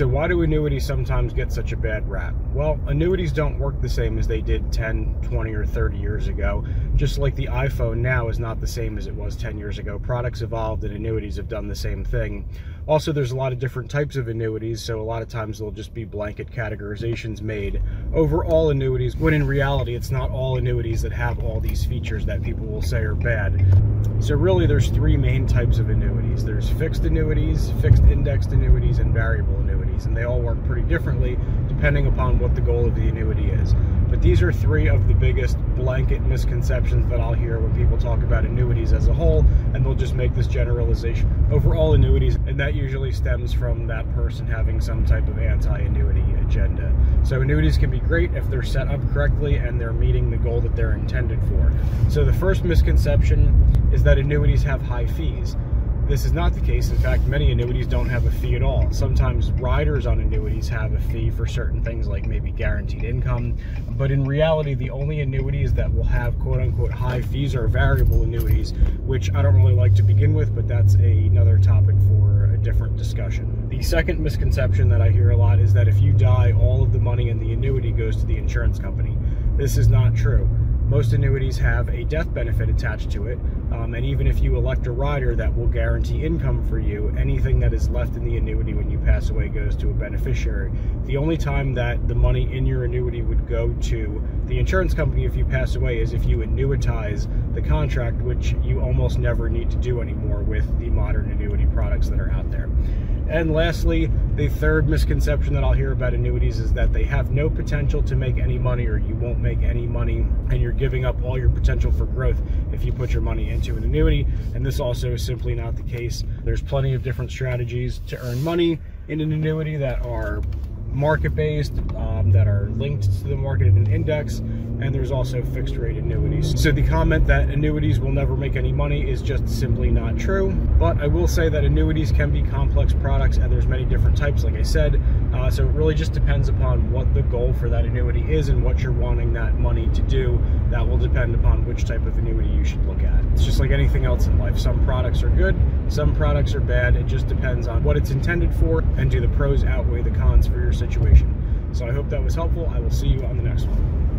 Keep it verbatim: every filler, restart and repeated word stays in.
So why do annuities sometimes get such a bad rap? Well, annuities don't work the same as they did ten, twenty, or thirty years ago. Just like the iPhone now is not the same as it was ten years ago. Products evolved and annuities have done the same thing. Also, there's a lot of different types of annuities, so a lot of times there'll just be blanket categorizations made over all annuities, when in reality, it's not all annuities that have all these features that people will say are bad. So really, there's three main types of annuities. There's fixed annuities, fixed indexed annuities, and variable annuities. And they all work pretty differently depending upon what the goal of the annuity is. But these are three of the biggest blanket misconceptions that I'll hear when people talk about annuities as a whole, and they'll just make this generalization over all annuities, and that usually stems from that person having some type of anti-annuity agenda. So annuities can be great if they're set up correctly and they're meeting the goal that they're intended for. So the first misconception is that annuities have high fees. This is not the case. In fact, many annuities don't have a fee at all. Sometimes riders on annuities have a fee for certain things, like maybe guaranteed income. But in reality, the only annuities that will have quote-unquote high fees are variable annuities, which I don't really like to begin with, but that's a, another topic for a different discussion. The second misconception that I hear a lot is that if you die, all of the money in the annuity goes to the insurance company. This is not true. Most annuities have a death benefit attached to it, um, and even if you elect a rider that will guarantee income for you, anything that is left in the annuity when you pass away goes to a beneficiary. The only time that the money in your annuity would go to the insurance company if you pass away is if you annuitize the contract, which you almost never need to do anymore with the modern annuity products that are out there. And lastly, the third misconception that I'll hear about annuities is that they have no potential to make any money, or you won't make any money, and you're giving up all your potential for growth if you put your money into an annuity. And this also is simply not the case. There's plenty of different strategies to earn money in an annuity that are market-based, um, that are linked to the market in an index, and there's also fixed rate annuities. So the comment that annuities will never make any money is just simply not true. But I will say that annuities can be complex products, and there's many different types, like I said, uh, so it really just depends upon what the goal for that annuity is and what you're wanting that money to do. That will depend upon which type of annuity you should look at. It's just like anything else in life. Some products are good, some products are bad. It just depends on what it's intended for, and do the pros outweigh the cons for your situation. So I hope that was helpful. I will see you on the next one.